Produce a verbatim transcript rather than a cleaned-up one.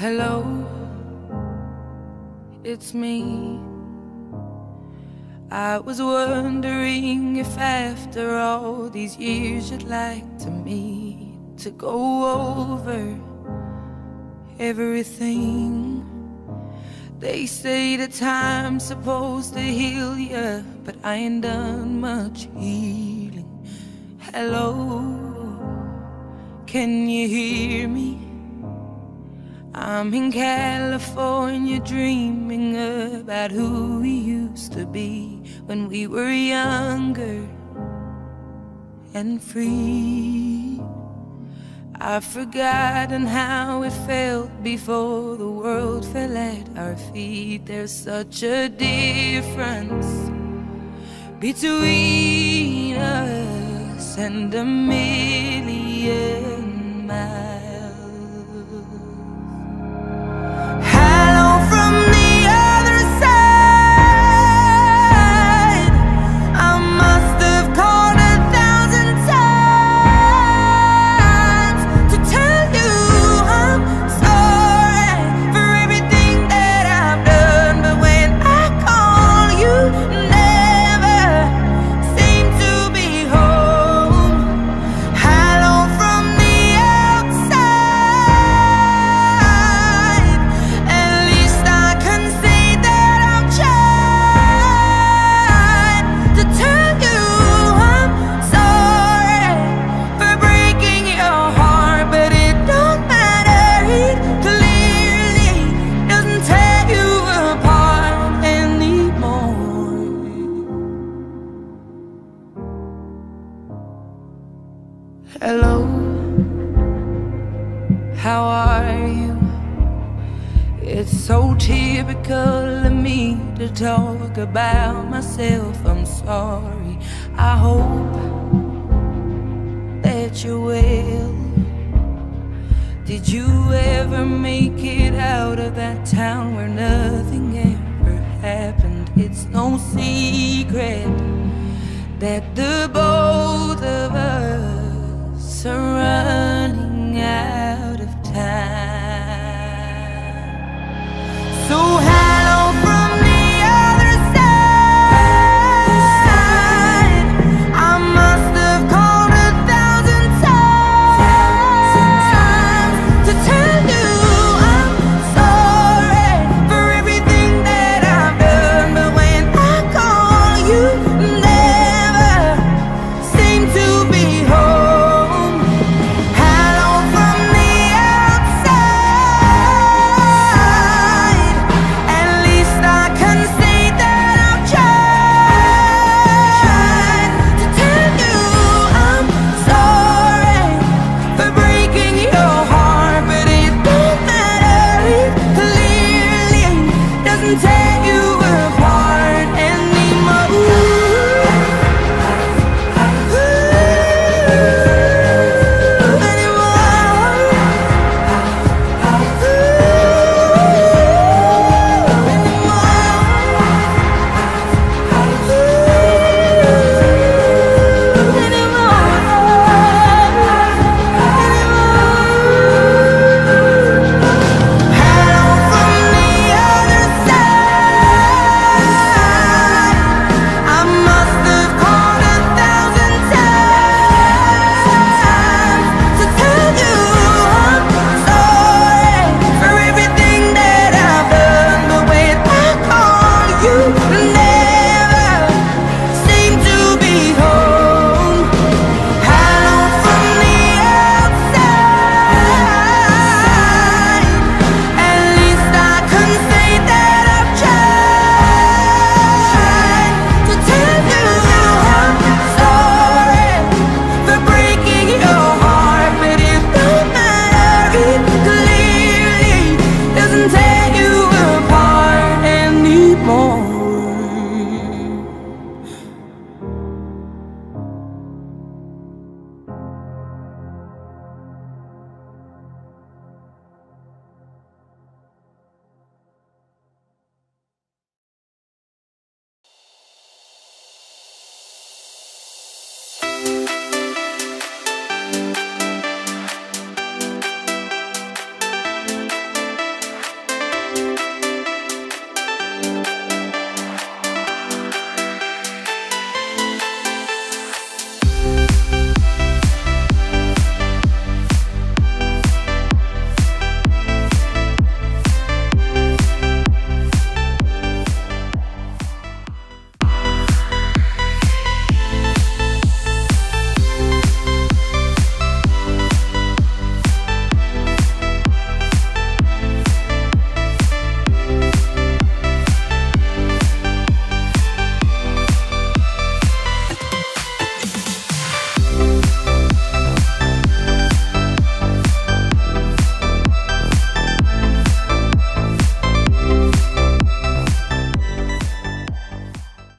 Hello, it's me. I was wondering if after all these years you'd like to meet, to go over everything. They say that time's supposed to heal ya, but I ain't done much healing. Hello, can you hear me? I'm in California dreaming about who we used to be when we were younger and free. I've forgotten how it felt before the world fell at our feet. There's such a difference between us and a million miles. Hello, how are you? It's so typical of me to talk about myself. I'm sorry. I hope that you're well. Did you ever make it out of that town where nothing ever happened? It's no secret that the both of us surround.